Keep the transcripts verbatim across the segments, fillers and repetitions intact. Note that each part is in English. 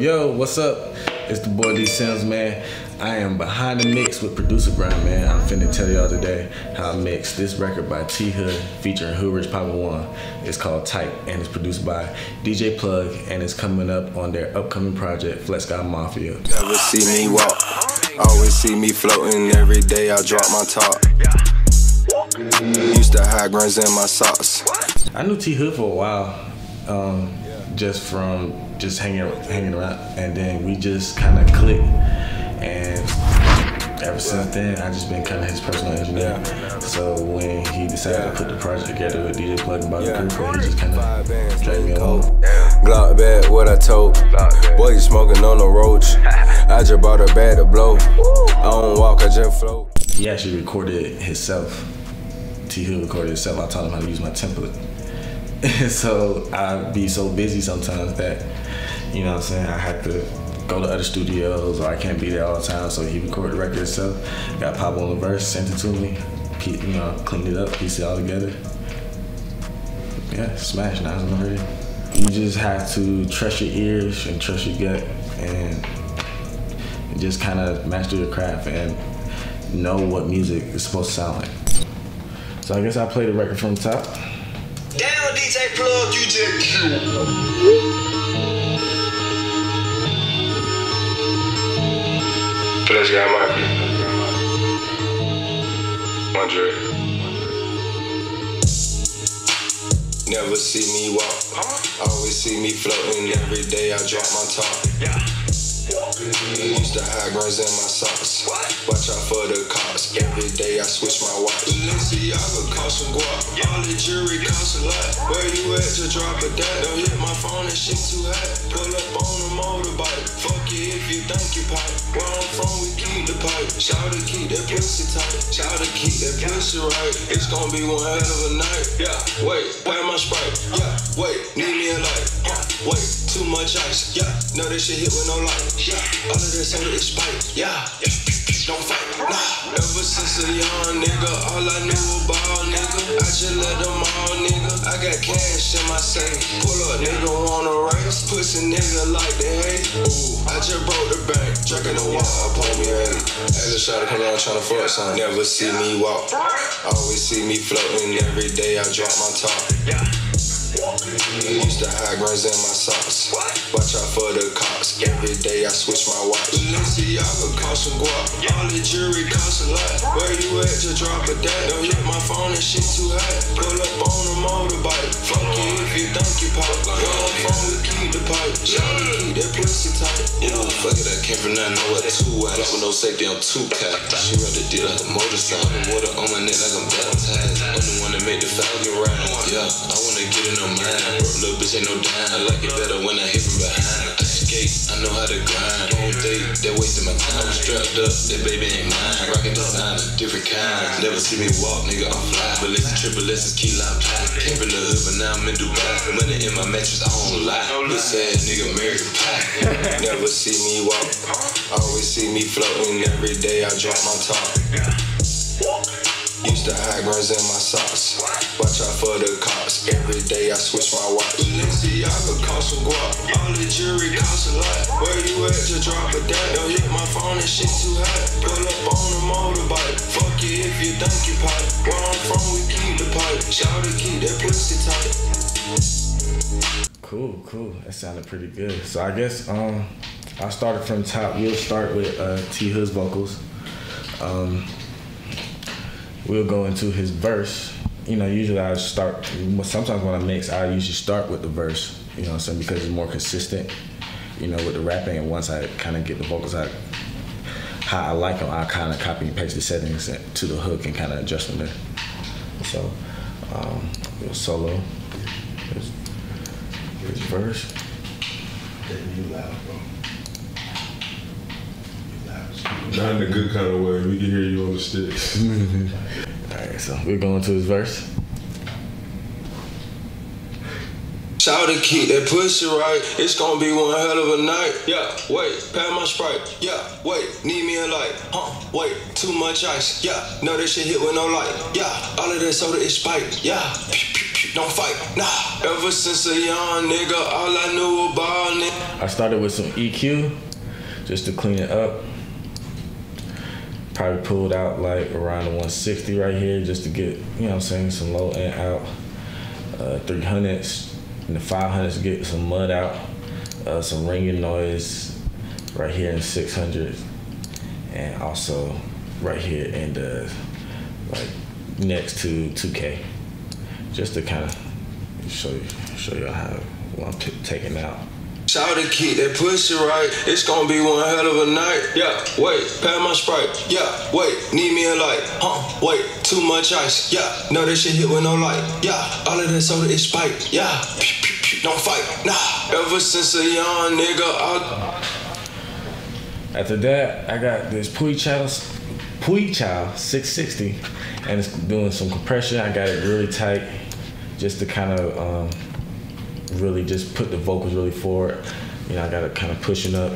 yo, what's up? It's the boy D Sims, man. I am behind the mix with Producer Grind, man. I'm finna tell y'all today how I mixed this record by T-Hood featuring Hoodrich Pablo Juan. It's called Tight and it's produced by D J Plug and it's coming up on their upcoming project, Flex Gotti Mafia. Never see me walk, always see me floating. Every day I drop my top. Used to hide grins in my socks. I knew T-Hood for a while. Um, just from just hanging hanging around, and then we just kind of clicked, and ever since then I just been kind of his personal engineer. So when he decided yeah. to put the project together with D J Plug and Bobby yeah. Cooper, he just kind of dragged me along. Glock bag, what I told. Boy, you smoking on the roach. I just bought a bag to blow. I don't walk, I just float. He actually recorded himself. T-Hood recorded himself. I taught him how to use my template. So I'd be so busy sometimes that, you know what I'm saying, I have to go to other studios or I can't be there all the time. So he recorded the record itself, got Pablo on the verse, sent it to me, you know, cleaned it up, pieced it all together. Yeah, smash, now I'm ready. You just have to trust your ears and trust your gut and just kind of master your craft and know what music is supposed to sound like. So I guess I played the record from the top. Down D J Plug, you just kill. Flex Gotti Mafia. Andre. Never see me walk, always see me floating. Every day I drop my top. Used to hide grins in my socks. Watch out for the cops. Every day I switch my watch. Balenciaga cost some guap. All the jewelry costs a lot. Where you at? Just drop a dad. Don't hit my phone, that shit too hot. Pull up on a motorbike. Fuck you if you think you pipe. Where I'm from, we keep the pipe. Shout to keep that pussy tight. Shout to keep that pussy right. It's gonna be one hell of a night. Yeah, wait, where my Sprite? Yeah, wait, need me a light. Yeah, wait, too much ice. Yeah, no, this shit hit with no light. Yeah, all of this ain't a spike, yeah, don't fight, nah. Ever since a young nigga, all I knew was ball, nigga. I just let them all, nigga. I got cash in my safe. Pull up, nigga, on a race. Pussy nigga like they hate. Ooh, I just broke the bank. Drinking the water up on me, hey. Hey, the shot come around trying to fuck son. Never see me walk, always see me floating. Every day I drop my top. Yeah. Used to hide grins in my socks. Watch out for the cops. Every day I switch my watch. Balenciaga cost some guap. All the jewelry costs a lot. Where you at? Just drop a dad. Don't hit my phone, that shit too hot. Pull up on a motorbike. Fuck you if you think you pop. Girl, on phone, we keep the pipe. Y'all keep that pussy tight. You know, fuck it, I came from nothing. I was too wide. With no safety, I'm too cat. She rather did like a motorcycle. Water on my neck like I'm baptized. I'm the one that made the Falcon ride. Yeah, I wanna get in. No mind, little bitch ain't no dime. I like it better when I hit from behind. I skate, I know how to grind. All day, they're wasting my time. I'm strapped up, that baby ain't mine. Rockin' design of different kinds. Never see me walk, nigga, I'm fly. But listen, triple S is key lime pie. Came from the hood, but now I'm in Dubai. Money in my mattress, I don't lie. This ass nigga married to pie. Never see me walk, always see me floating. Every day I drop my top. Used to hide grins in my socks. Watch out for the cops. Every day I switch my watch. Balenciaga cost some guap. All the jewelry costs a lot. Where you at? Just drop a dime. Don't hit my phone, that shit too hot. Pull up on a motorbike. Fuck you if you think you pipe. Where I'm from, we keep the pipe. Shout to keep that pussy tight. Cool, cool. That sounded pretty good. So I guess um, I started from the top. We'll start with uh, T-Hood's vocals. Um. We'll go into his verse. You know, usually I start, sometimes when I mix, I usually start with the verse, you know what I'm saying, because it's more consistent, you know, with the rapping. And once I kind of get the vocals out, how I like them, I kind of copy and paste the settings to the hook and kind of adjust them there. So, um, we'll solo. Here's, here's verse. You loud, bro. Not in a good kind of way. We can hear you on the sticks. Alright, so we're going to his verse. Shout to keep that pussy right. It's gonna be one hell of a night. Yeah, wait, pat my Sprite. Yeah, wait, need me a light. Huh, wait, too much ice. Yeah, no, this shit hit with no light. Yeah, all of that soda is spiked. Yeah. Don't fight, nah. Ever since a young nigga, all I knew about nigga. I started with some E Q, just to clean it up. Probably pulled out like around the one sixty right here, just to get, you know what I'm saying, some low end out. Uh, three hundreds and the five hundreds to get some mud out, uh, some ringing noise right here in six hundred, and also right here in the, like, next to two K. Just to kind of show you, show y'all how what I'm taking out. Shout to keep that pussy right. It's gonna be one hell of a night. Yeah, wait, pat my Sprite. Yeah, wait, need me a light. Huh, wait, too much ice. Yeah, no, that shit hit with no light. Yeah, all of that soda is spiked. Yeah, don't fight, nah. Ever since a young nigga, I... After that, I got this Pui Chow. Pui Chow six sixty, and it's doing some compression. I got it really tight just to kind of um, really just put the vocals really forward. You know, I got it kind of pushing up.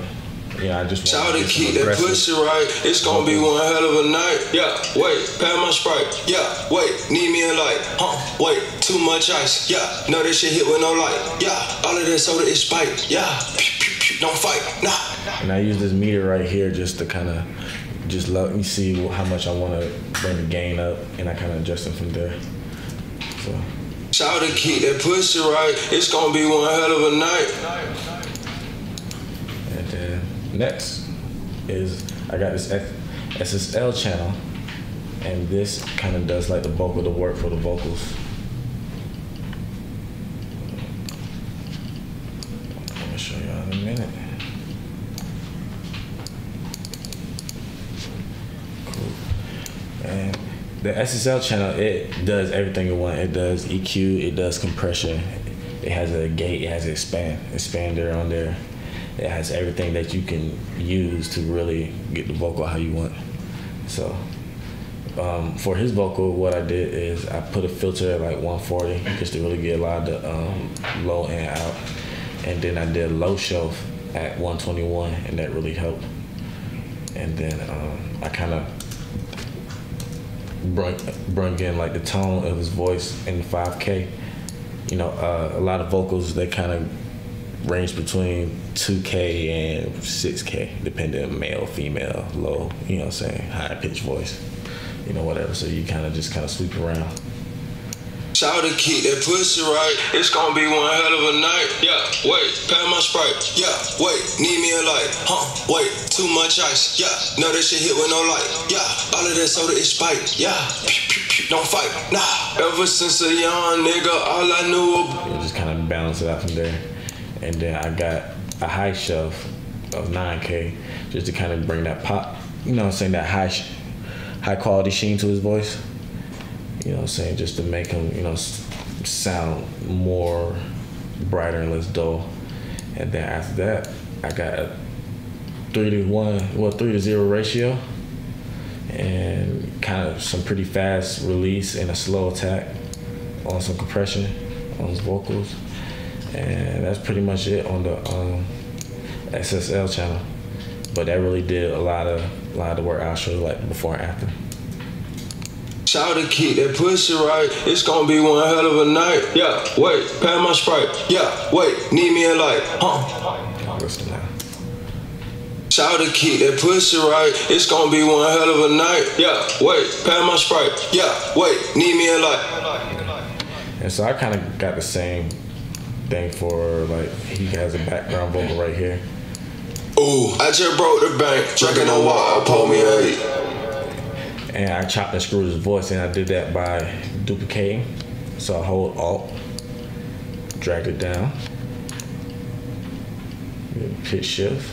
Yeah, I just want to keep that pussy right. It's gonna be one hell of a night. Yeah, wait, pat my Sprite. Yeah, wait, need me a light. Huh, wait, too much ice. Yeah, no, that shit hit with no light. Yeah, all of that soda is spiked. Yeah, don't fight, nah. And I use this meter right here just to kind of just let me see how much I want to bring the gain up, and I kind of adjust it from there. So. Shout to keep that pussy right. It's gonna be one hell of a night. And then next is I got this S S L channel, and this kind of does like the bulk of the work for the vocals. I'm gonna show y'all in a minute. And the S S L channel, it does everything you want. It does E Q, it does compression, it has a gate, it has an expand, expander on there. It has everything that you can use to really get the vocal how you want. So um, for his vocal, what I did is I put a filter at like one forty just to really get a lot of the um, low end out. And then I did low shelf at one twenty-one, and that really helped. And then um, I kind of Brung, brung in like the tone of his voice in the five K. You know, uh, a lot of vocals, they kind of range between two K and six K, depending on male, female, low, you know what I'm saying, high pitched voice, you know, whatever. So you kind of just kind of sweep around. Shout to keep that pussy right. It's gonna be one hell of a night. Yeah, wait, pat my Sprite. Yeah, wait, need me a light. Huh, wait, too much ice. Yeah, no, that shit hit with no light. Yeah, all of that soda is spiked. Yeah, don't fight, nah. Ever since a young nigga, all I knew. It just kind of balance it out from there. And then I got a high shelf of nine K just to kind of bring that pop, you know what I'm saying, that high, high quality sheen to his voice. You know what I'm saying, just to make him, you know, sound more brighter and less dull. And then after that, I got a three to one, well, three to zero ratio, and kind of some pretty fast release and a slow attack on some compression on his vocals. And that's pretty much it on the um, S S L channel. But that really did a lot of, a lot of work. I'll show you like before and after. Shout to keep that pussy right. It's gonna be one hell of a night. Yeah, wait, pat my Sprite. Yeah, wait, need me a light. Huh? Shout to keep that pussy right. It's gonna be one hell of a night. Yeah, wait, pat my Sprite. Yeah, wait, need me a light. And so I kind of got the same thing for, like, he has a background vocal right here. Ooh, I just broke the bank. Drinking a water, pull me a eight. And I chopped and screwed his voice, and I did that by duplicating. So I hold Alt, dragged it down, pitch shift.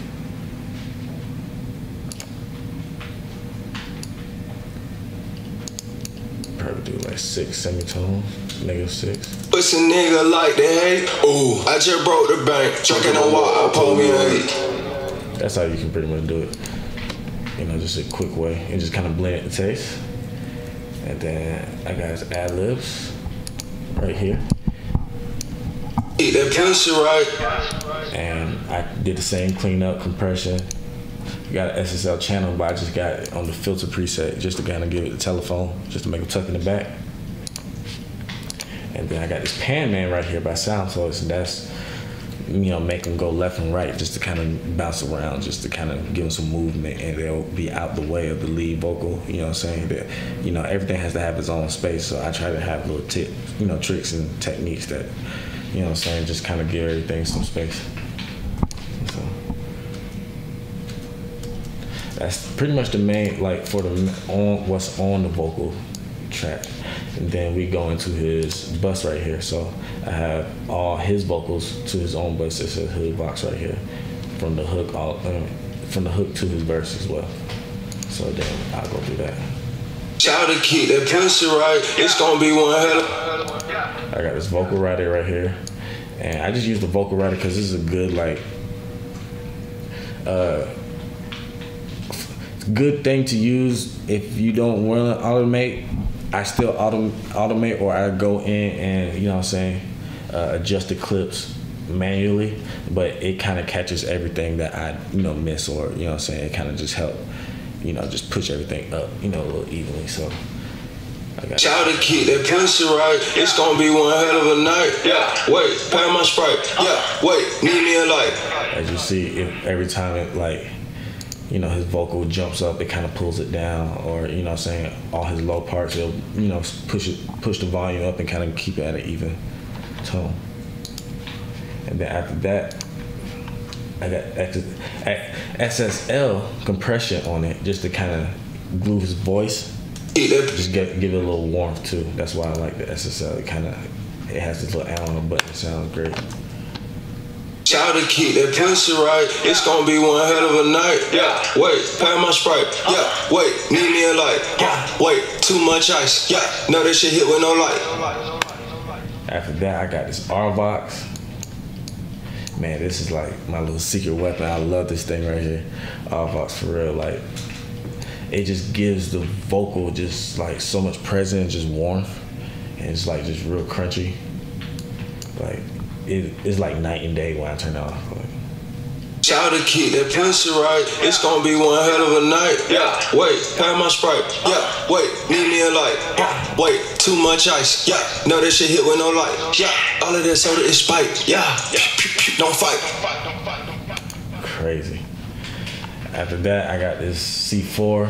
Probably do like six semitones, negative six. It's a nigga like the hate. Ooh, I just broke the bank, drinking on water, pull me a eight. That's how you can pretty much do it. You know, just a quick way, and just kind of blend the taste. And then I got his ad libs right here. Eat that pussy right. And I did the same cleanup, compression. Got an S S L channel, but I just got it on the filter preset just to kind of give it the telephone, just to make it tuck in the back. And then I got this Pan Man right here by Soundtoys, and that's, you know, make them go left and right just to kind of bounce around, just to kind of give them some movement, and they'll be out the way of the lead vocal, you know what I'm saying? That, you know, everything has to have its own space, so I try to have little tips, you know, tricks and techniques that, you know what I'm saying, just kind of give everything some space. So that's pretty much the main, like, for the on, what's on the vocal track. And then we go into his bus right here. So I have all his vocals to his own bus. It's a Hood box right here, from the hook all um, from the hook to his verse as well. So then I'll go through that. Shout to keep that pussy right. It's gonna be one hell of a. I got this vocal writer right here, and I just use the vocal writer because this is a good like. Uh, good thing to use if you don't want to automate. I still autom automate or I go in and, you know what I'm saying, uh, adjust the clips manually, but it kind of catches everything that I, you know, miss, or, you know what I'm saying, it kind of just help, you know, just push everything up, you know, a little evenly. So I got y'all to keep that pussy right. It's gonna be one hell of a night. Yeah, wait, pay my Sprite. Yeah, wait, need me a light. As you see, if every time it like, you know, his vocal jumps up, it kind of pulls it down, or, you know what I'm saying, all his low parts, it'll, you know, push it, push the volume up and kind of keep it at an even tone. And then after that, I got S S L compression on it just to kind of glue his voice, just get, give it a little warmth too. That's why I like the S S L. It kind of, it has this little Allen button, it sounds great. Shout to keep that pussy right. It's gonna be one hell of a night. Yeah, wait, pay my Sprite. Yeah, wait, need me a light. Yeah, wait, too much ice. Yeah, no, that shit hit with no light. After that, I got this R-Vox. Man, this is like my little secret weapon. I love this thing right here. R-Vox for real, like, it just gives the vocal just like so much presence, just warmth, and it's like just real crunchy. Like, It, it's like night and day when I turn it off. Shout to keep that pussy right. It's gonna be one hell of a night. Yeah, wait, pay my Sprite. Yeah, wait, need me a light. Yeah, wait, too much ice. Yeah, no, that shit hit with no light. Yeah, all of that soda is spiked. Yeah, don't fight. Crazy. After that, I got this C four,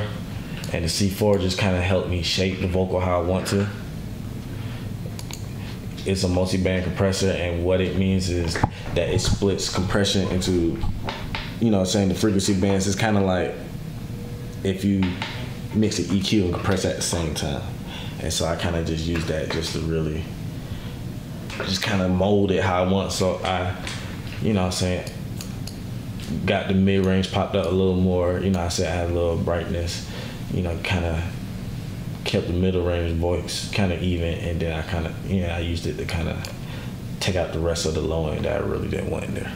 and the C four just kind of helped me shape the vocal how I want to. It's a multi-band compressor, and what it means is that it splits compression into, you know, saying the frequency bands. It's kind of like if you mix an E Q and compress at the same time. And so I kind of just use that just to really just kind of mold it how I want. So I, you know what I'm saying, got the mid-range popped up a little more. You know, I said I had a little brightness, you know, kind of kept the middle range voice kind of even, and then I kind of, you know, I used it to kind of take out the rest of the low end that I really didn't want in there.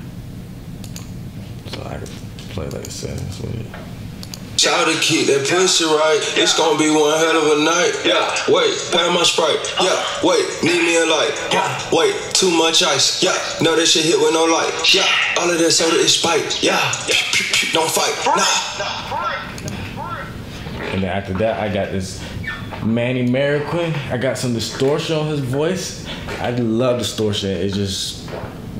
So I could play like settings with it. Shout to keep that pussy right. It's gonna be one hell of a night. Yeah, wait, pay my Sprite. Yeah, wait, need me a light. Yeah, wait, too much ice. Yeah, no, that shit hit with no light. Yeah, all of that soda is spiked. Yeah, don't fight. Nah. And then after that, I got this Manny Marroquin. I got some distortion on his voice. I love distortion. It just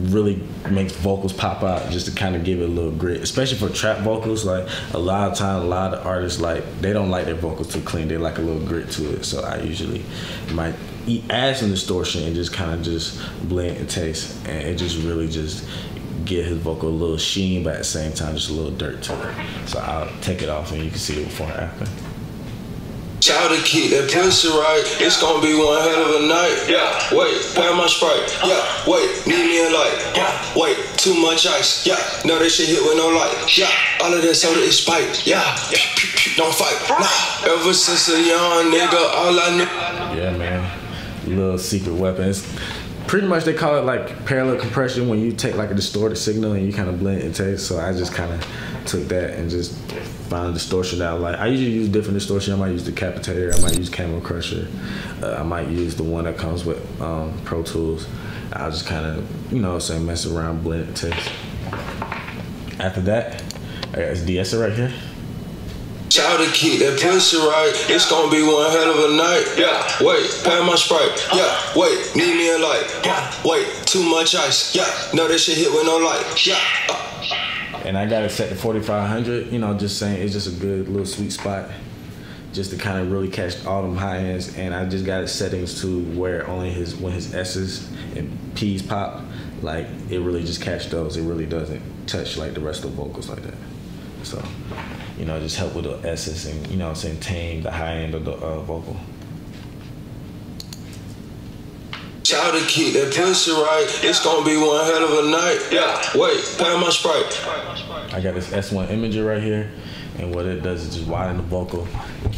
really makes vocals pop out, just to kind of give it a little grit, especially for trap vocals. Like, a lot of times, a lot of artists, like, they don't like their vocals too clean. They like a little grit to it. So I usually might add some distortion and just kind of just blend and taste, and it just really just give his vocal a little sheen, but at the same time, just a little dirt to it. So I'll take it off, and you can see it before and after. Shout to keep that pussy right. It's gonna be one hell of a night. Yeah, wait, pay my Sprite. Yeah, wait, need me a light. Yeah, wait, too much ice. Yeah, no, that shit hit with no light. Yeah, all of that soda is spiked. Yeah, don't fight. Nah. Ever since a young nigga, all I knew. Yeah, man. Little secret weapons. Pretty much they call it like parallel compression when you take like a distorted signal and you kind of blend and taste. So I just kind of took that and just find a distortion that I like. I usually use different distortion. I might use Decapitator. I might use Camel Crusher. Uh, I might use the one that comes with um, Pro Tools. I'll just kind of, you know, say mess around, blend it, taste. After that, I got this de-esser right here. Try to keep that pussy right. It's gonna be one hell of a night. Yeah. Wait, pay my Sprite. Yeah. Wait, need me a light. Yeah. Wait, too much ice. Yeah. No, that shit hit with no light. Yeah. Uh. And I got it set to forty-five hundred. You know, just saying, it's just a good little sweet spot, just to kind of really catch all them high ends. And I just got his settings to where only his when his S's and P's pop, like it really just catch those. It really doesn't touch like the rest of the vocals like that. So, you know, just help with the S's and, you know what I'm saying, tame the high end of the uh, vocal. Try to keep that pussy right. It's gonna be one hell of a night. Yeah. Wait, pay my Sprite. I got this S one imager right here. And what it does is just widen the vocal.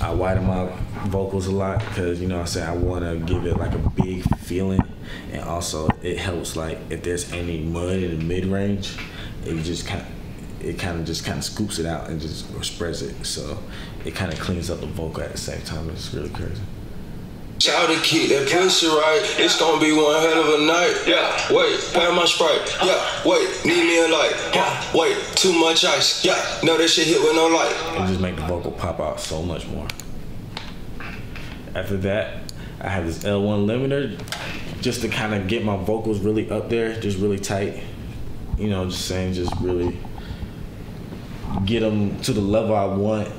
I widen my vocals a lot because, you know what I'm saying, I want to give it like a big feeling. And also it helps, like if there's any mud in the mid-range, it just kind of, it kind of just kind of scoops it out and just spreads it. So it kind of cleans up the vocal at the same time. It's really crazy. Try to keep that pussy right. It's gonna be one hell of a night. Yeah. Wait, pay my Sprite. Yeah. Wait, need me a light. Yeah. Wait, too much ice. Yeah. No, that shit hit with no light. It just make the vocal pop out so much more. After that, I have this L one limiter, just to kind of get my vocals really up there, just really tight. You know, just saying, just really get them to the level I want,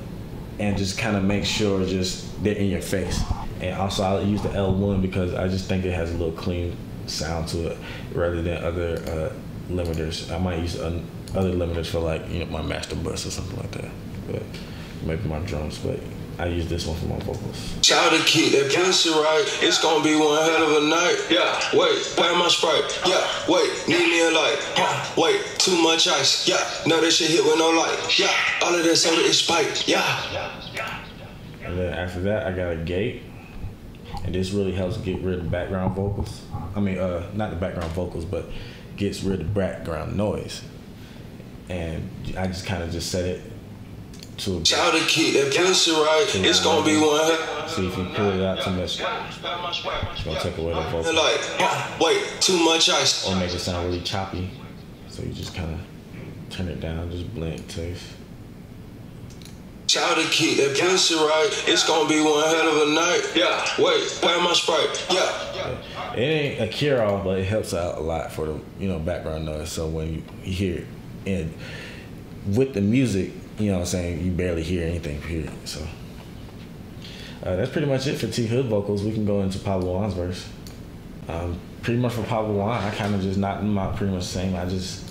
and just kind of make sure just they're in your face. And also I use the L one because I just think it has a little clean sound to it rather than other uh, limiters. I might use uh, other limiters for like, you know, my master bus or something like that, but maybe my drums, but I use this one for my vocals. Try to keep that pussy right. It's gonna be one hell of a night. Yeah. Wait, pay my Sprite. Yeah. Wait, need me a light. Yeah. Wait, too much ice. Yeah. No, that shit hit with no light. Yeah. All of that soda is spiked. Yeah. And then after that, I got a gate. And this really helps get rid of background vocals. I mean, uh, not the background vocals, but gets rid of background noise. And I just kind of just set it to a... Try to keep that pussy right. It's going to be one... See, if you pull it out too much, it's going to take away the vocal. Like, wait, too much ice. Or make it sound really choppy. So you just kind of turn it down, just blend taste. Try to keep that pussy right. It's gonna be one hell of a night. Yeah. Wait, pay my Sprite. Yeah. It ain't a cure-all, but it helps out a lot for the, you know, background noise. So when you hear it, and with the music, you know what I'm saying, you barely hear anything, period. So uh, that's pretty much it for T-Hood vocals. We can go into Pablo Juan's verse. Um, pretty much for Pablo Juan, I kind of just knocked him out pretty much the same. I just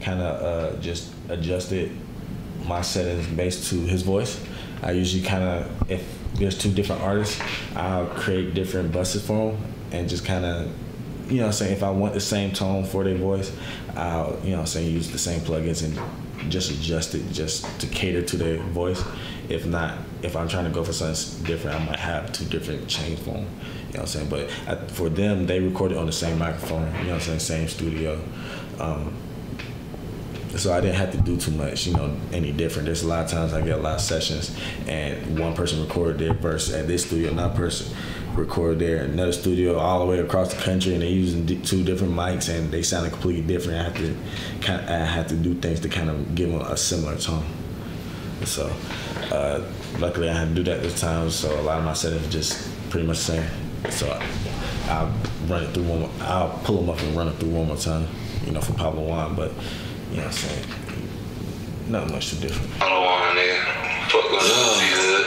kind of uh, just adjusted my settings based to his voice. I usually kind of, if there's two different artists, I'll create different buses for them and just kind of, you know what I'm saying, if I want the same tone for their voice, I'll, you know what I'm saying, use the same plugins and just adjust it just to cater to their voice. If not, if I'm trying to go for something different, I might have two different chains for them, you know what I'm saying? But I, for them, they recorded on the same microphone, you know what I'm saying, same studio. Um, So I didn't have to do too much, you know, any different. There's a lot of times I get a lot of sessions and one person recorded their verse at this studio, another person recorded their another studio all the way across the country, and they're using two different mics and they sound completely different. I have to kind of, I have to do things to kind of give them a similar tone. So uh, luckily I had to do that this time, so a lot of my settings are just pretty much the same. So I, I'll run it through one more, I'll pull them up and run it through one more time, you know, for Pablo Juan, but you know what I'm saying? Not much too different. I don't want nigga. Fuck going on, T-Hood.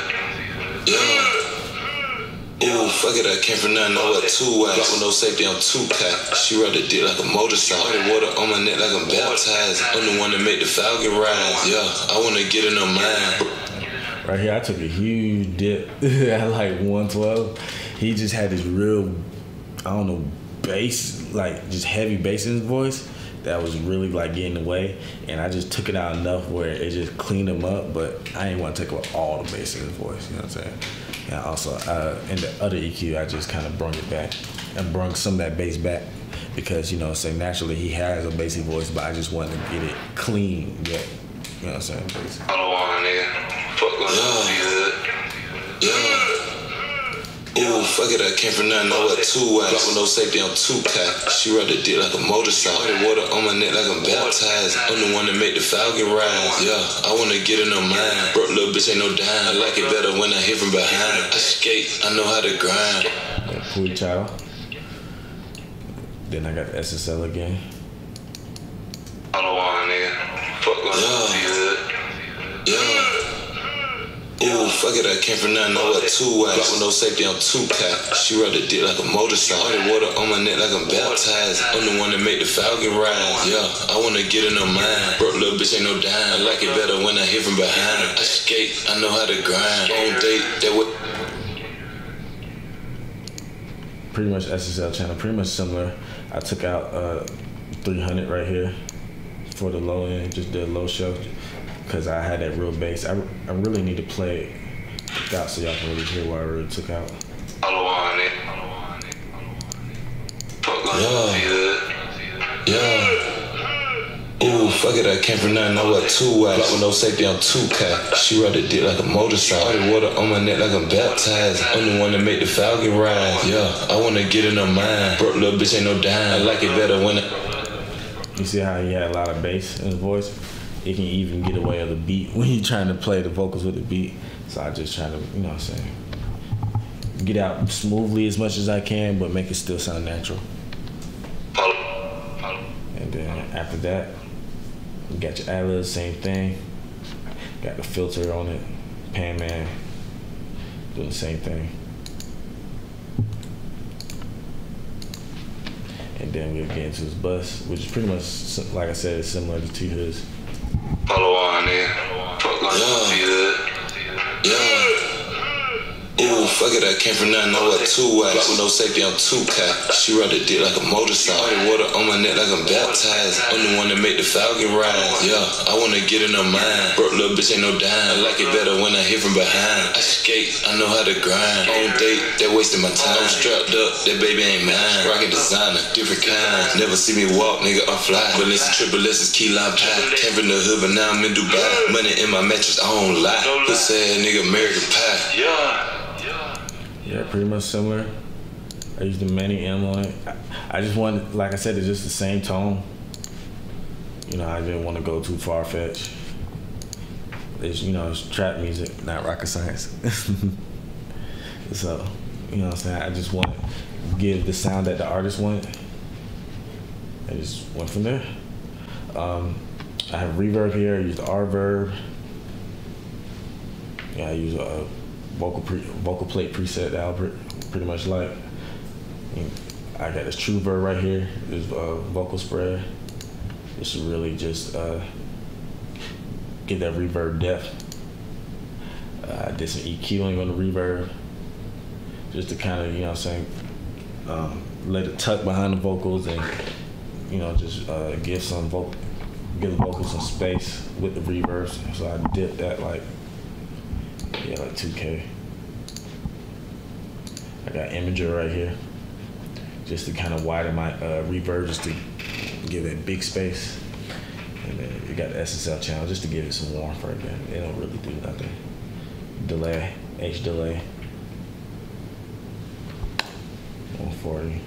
Yeah. Ooh, fuck it, I came from nothing. I was two wax with no safety on two pack. She rubbed the dick like a motorcycle. The water on my neck like I'm baptized. I'm the one that made the falcon rise. Yeah, I want to get in her mind. Right here, I took a huge dip at like one twelve. He just had this real, I don't know, bass, like just heavy bass in his voice. That was really like getting away, and I just took it out enough where it just cleaned him up, but I didn't want to take away all the bass in his voice, you know what I'm saying? And also, uh, in the other E Q, I just kind of brung it back and brung some of that bass back because, you know, so naturally he has a bassy voice, but I just wanted to get it clean yet, you know what I'm saying? Basically. I don't want a nigga. Fuck going on, T-Hood. Yeah. Ooh, fuck it, I came from nothing, I wear two watch. With no safety, I'm too cock. She ride the dick like a motorcycle. Put the water on my neck like I'm baptized. I'm the one that make the falcon rise. Yeah, I wanna get in her mind. Broke little bitch ain't no dime. I like it better when I hit from behind. I skate, I know how to grind. That Pui Chow. Then I got the S S L again. I don't want nigga. Fuck like T-Hood. Yeah. Ooh, fuck it, I came from nothing, I wear two watch. With no safety, I'm too cock. She ride the dick like a motorcycle. All the water on my neck like I'm baptized. I'm the one that make the falcon rise. Yeah, I wanna get in her mind. Broke little bitch ain't no dime. I like it better when I hit from behind. I skate, I know how to grind. On date, that what. Pretty much S S L channel, pretty much similar. I took out uh, three hundred right here for the low end, just did a low shelf because I had that real bass. I, I really need to play it out so y'all can really hear what I really took out. I don't want it. I don't want it. I don't want it. Yeah. Yeah. Ooh, fuck it, I came from nothing, I wear two watch. With no safety, I'm too cock. She ride the dick like a motorcycle. All the water on my neck like I'm baptized. I'm the one that make the falcon rise. Yeah, I wanna get in her mind. Broke little bitch ain't no dime. I like it better when it. You see how he had a lot of bass in his voice? It can even get away of the beat when you're trying to play the vocals with the beat. So I just try to, you know what I'm saying, get out smoothly as much as I can, but make it still sound natural. And then after that, you got your ad-libs, same thing. Got the filter on it. Pan Man, doing the same thing. And then we'll get into his bus, which is pretty much, like I said, it's similar to T-Hood's. Follow on there. Fuck like T-Hood. Yeah. Ooh, fuck it, I came from nothing, I wear two watch. With no safety, I'm too cock. She ride the dick like a motorcycle. All the water on my neck like I'm baptized. I'm the one that make the falcon rise. Yeah, I wanna get in her mind. Broke little bitch ain't no dime. I like it better when I hit from behind. I skate, I know how to grind. On date, they wasting my time. I'm strapped up, that baby ain't mine. Rockin' designer, different kind. Never see me walk, nigga, I'm fly. Balenciaga, triple S's, key lime pie. Came from the hood, but now I'm in Dubai. Money in my mattress, I don't lie. Pussy ass nigga, American Pie. Yeah. Yeah, pretty much similar. I used the Manny M on it. I, I just wanted, like I said, it's just the same tone. You know, I didn't want to go too far-fetched. It's, you know, it's trap music, not rocket science. So, you know what I'm saying? I just want to give the sound that the artist wanted. I just went from there. Um, I have reverb here, I used the R-Verb. Yeah, I use a vocal pre vocal plate preset that Albert pretty much like. I got this TrueVerb right here. This uh, vocal spread. This is really just uh, get that reverb depth. Uh, I did some EQing on the reverb, just to kind of, you know what I'm saying, um, let it tuck behind the vocals and, you know, just uh, give some vocal, give the vocals some space with the reverbs. So I dipped that like. Yeah, like two K. I got Imager right here, just to kind of widen my uh, reverb, just to give it big space. And then you got the S S L channel, just to give it some warmth right there. It don't really do nothing. Delay, H delay, one forty.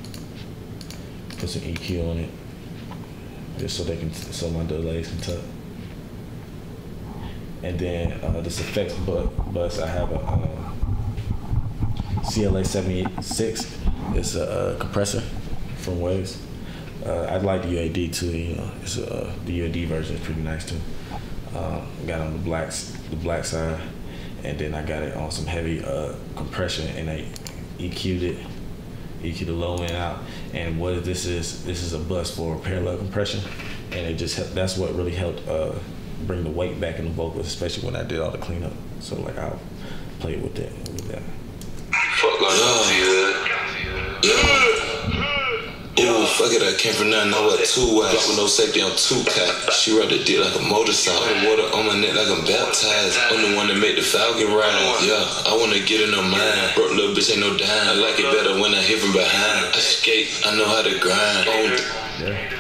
Put some E Q on it, just so they can, so my delays can tuck. And then uh, this effects bu bus, I have a uh, C L A seventy-six. It's a, a compressor from Waves. Uh, I like the U A D too. You know, it's a, the U A D version is pretty nice too. Um, got on the black the black side, and then I got it on some heavy uh, compression, and I E Q'd it, E Q'd the low end out. And what this is, this is a bus for parallel compression, and it just helped, that's what really helped. Uh, bring the weight back in the vocals, especially when I did all the cleanup. So like I'll play with that with that. Fuck like yeah. Yeah. Ooh, fuck it, I came from nothing, I wear two watch. With no safety, I'm too cock. She ride the dick like a motorcycle. The water on my neck like I'm baptized. I'm the one that make the falcon rise. Yeah, I wanna get in her mind. Broke little bitch ain't no dime. I like it better when I hit from behind. I skate, I know how to grind. On yeah.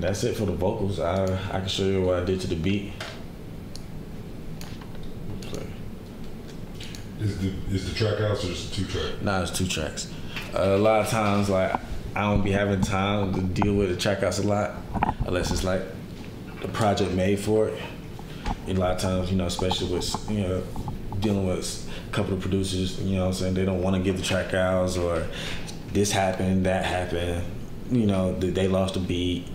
That's it for the vocals. I I can show you what I did to the beat. Is the is the track house or is it two tracks? Nah, it's two tracks. Uh, a lot of times, like, I don't be having time to deal with the track house a lot, unless it's like the project made for it. And a lot of times, you know, especially with, you know, dealing with a couple of producers, you know what I'm saying, they don't want to give the track outs, or this happened, that happened, you know, they lost a beat.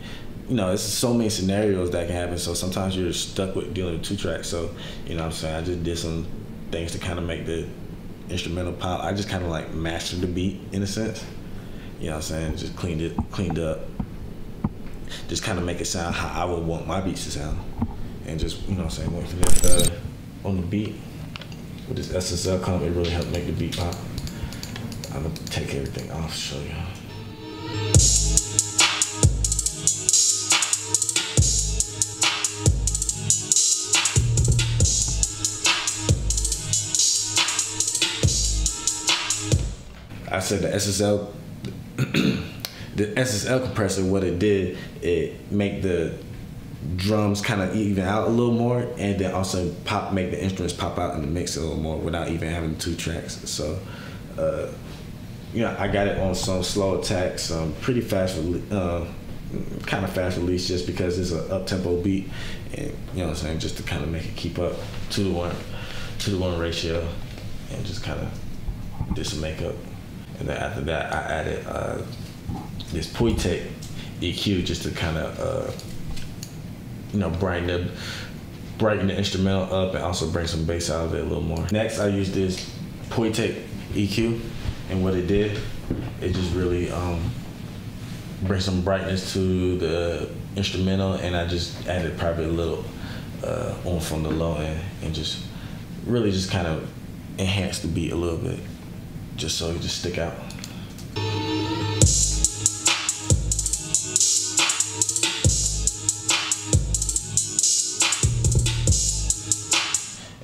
You know, it's so many scenarios that can happen, so sometimes you're stuck with dealing with two tracks. So, you know what I'm saying, I just did some things to kind of make the instrumental pop. I just kind of like mastered the beat in a sense. You know what I'm saying, just cleaned it, cleaned up. Just kind of make it sound how I would want my beats to sound. And just, you know what I'm saying, went from there uh, on the beat. With this S S L comp, it really helped make the beat pop. I'm gonna take everything off, show you. I said the S S L, the S S L compressor, what it did, it make the drums kind of even out a little more, and then also pop, make the instruments pop out in the mix a little more without even having two tracks. So, uh, you know, I got it on some slow attacks, um, pretty fast, uh, kind of fast release, just because it's an up-tempo beat, and you know what I'm saying, just to kind of make it keep up two to one, two to one ratio, and just kind of did some makeup. And then after that, I added uh, this Pultec E Q just to kind of uh, you know, brighten the, brighten the instrumental up and also bring some bass out of it a little more. Next, I used this Pultec E Q, and what it did, it just really um, bring some brightness to the instrumental, and I just added probably a little uh, on from the low end, and just really just kind of enhanced the beat a little bit, just so it just stick out.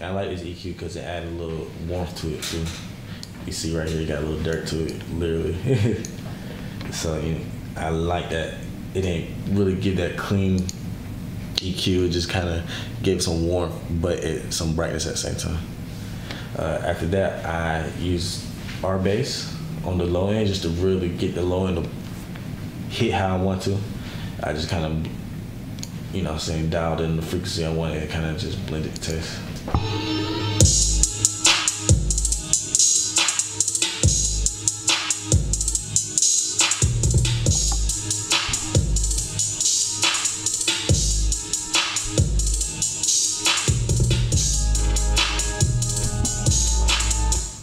I like this E Q because it added a little warmth to it too. You see right here, it got a little dirt to it, literally. So you know, I like that. It didn't really give that clean E Q. It just kind of gave some warmth, but it, some brightness at the same time. Uh, after that, I used R bass on the low end just to really get the low end to hit how I want to. I just kind of, you know what I'm saying, dialed in the frequency I wanted and kind of just blended the taste.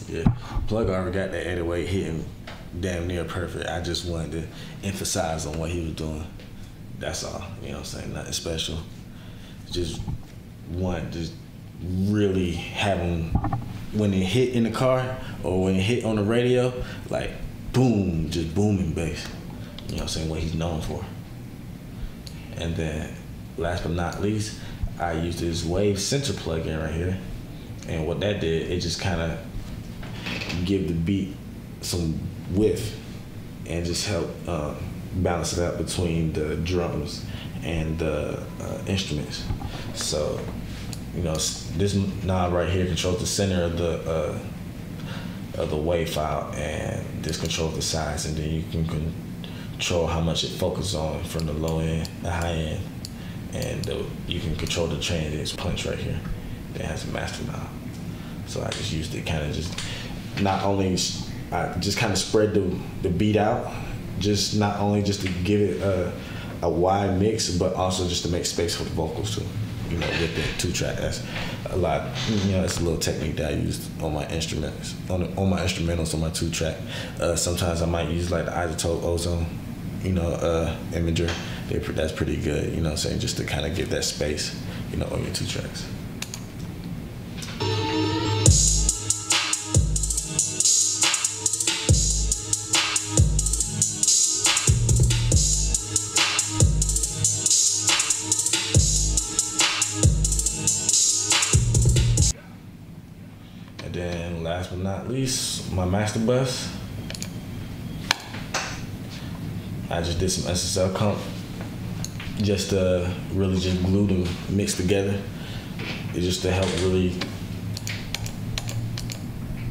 Yeah, Plug already got that eight oh eight hitting damn near perfect. I just wanted to emphasize on what he was doing. That's all, you know what I'm saying, nothing special. Just one, just really having, when it hit in the car or when it hit on the radio, like boom, just booming bass. You know what I'm saying, what he's known for. And then last but not least, I used this Wave Center plugin right here. And what that did, it just kind of give the beat some width and just help uh, balance it out between the drums and the uh, instruments. So, you know, this knob right here controls the center of the uh, of the wave file, and this controls the size, and then you can control how much it focuses on from the low end, the high end, and the, you can control the transients punch right here. That has a master knob. So I just used it kind of just, not only, I just kind of spread the, the beat out, just not only just to give it a, a wide mix, but also just to make space for the vocals too. You know, with the two track, that's a lot. You know, it's a little technique that I used on my instruments, on the, on my instrumentals, on my two track. Uh, sometimes I might use like the iZotope Ozone, you know, uh, imager. They, that's pretty good. You know what I'm saying, just to kind of give that space, you know, on your two tracks. Last but not least, my master bus. I just did some S S L comp just to really just glue them mixed together. It's just to help really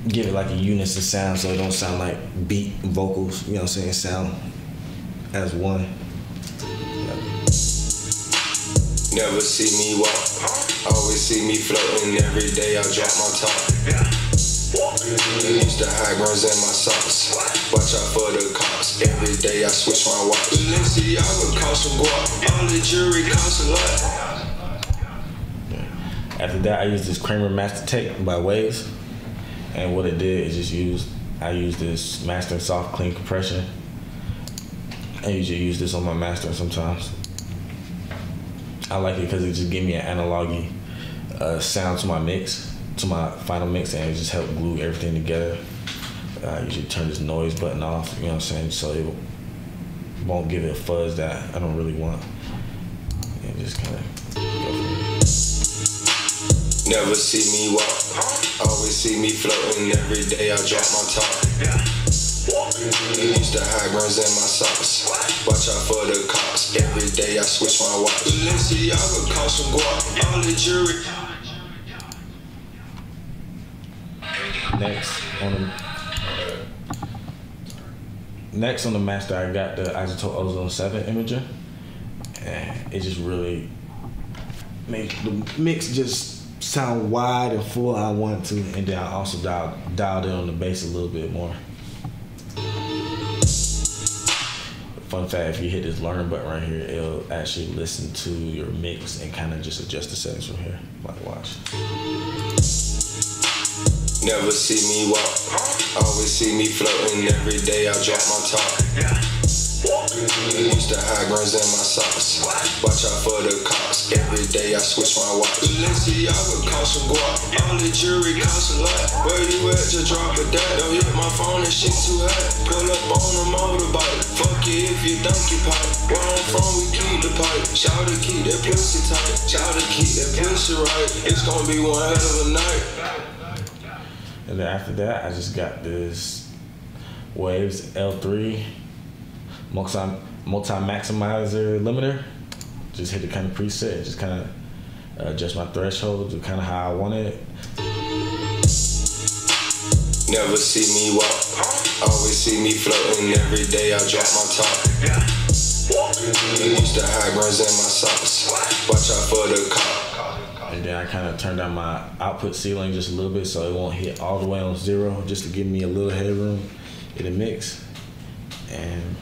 give it like a unison sound, so it don't sound like beat vocals, you know what I'm saying, sound as one. Yeah. Never see me walk, always see me floating, every day I drop my top. I used to hide burns in my socks. Watch out for the cops. Every day I switch my watch. Balenciaga cost a guap. All the jewelry costs a lot. After that, I used this Kramer Master Tech by Waves, and what it did is just use. I used this mastering soft clean compression. I usually use this on my mastering sometimes. I like it because it just gave me an analog-y uh, sound to my mix. To my final mix, and it just helped glue everything together. I usually turn this noise button off, you know what I'm saying, so it won't give it a fuzz that I don't really want. And just kind of go for it. Never see me walk, always see me floating. Every day I drop my top. I used to hide burns in my socks. Watch out for the cops. Every day I switch my watch. Balenciaga cost a guap. All the jewelry. Next on the next on the master, I got the iZotope Ozone seven imager, and it just really makes the mix just sound wide and full. I want to, and then I also dialed dialed in on the bass a little bit more. Fun fact: if you hit this learn button right here, it'll actually listen to your mix and kind of just adjust the settings from here. Like watch. Never see me walk, always see me floating. Every day I drop my top. I used to hide burns in my socks. Watch out for the cops. Every day I switch my watch. Balenciaga cost a guap. All the jewelry costs a lot. Where you at? Just drop a dad. Don't hit my phone and shit too hot. Pull up on a motorbike. Fuck you if you donkey pipe. Where I'm from, we keep the pipe. Shout to keep that pussy tight. Shout to keep that pussy right. It's gonna be one hell of a night. And then after that, I just got this Waves L three multi multi maximizer limiter. Just hit the kind of preset, just kind of uh, adjust my threshold to kind of how I want it. Never see me walk, always see me floating. Every day I drop my top. I used to hide burns in my socks. Watch out for the cop. And then I kind of turned down my output ceiling just a little bit so it won't hit all the way on zero, just to give me a little headroom in the mix. And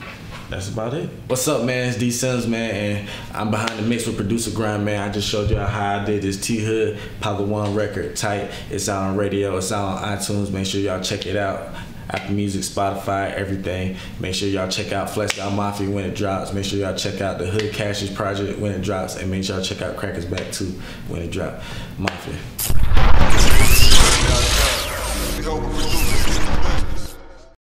that's about it. What's up, man? It's D Sims, man, and I'm behind the mix with Producer Grind, man. I just showed y'all how I did this T-Hood Pablo Juan record, tight. It's out on radio, it's out on iTunes. Make sure y'all check it out. Apple Music, Spotify, everything. Make sure y'all check out Flex Gotti Mafia when it drops. Make sure y'all check out the Hood Cashes project when it drops, and make sure y'all check out Crackers Back two when it drops. Mafia.